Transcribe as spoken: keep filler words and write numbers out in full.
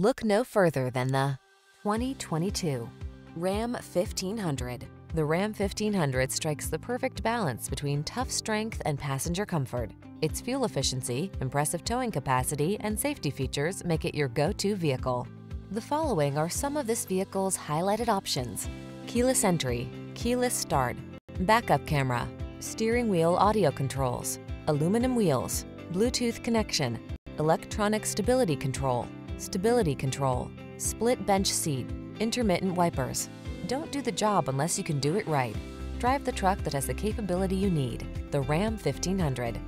Look no further than the twenty twenty-two Ram fifteen hundred. The Ram fifteen hundred strikes the perfect balance between tough strength and passenger comfort. Its fuel efficiency, impressive towing capacity, and safety features make it your go-to vehicle. The following are some of this vehicle's highlighted options: keyless entry, keyless start, backup camera, steering wheel audio controls, aluminum wheels, Bluetooth connection, electronic stability control, stability control, split bench seat, intermittent wipers. Don't do the job unless you can do it right. Drive the truck that has the capability you need, the Ram fifteen hundred.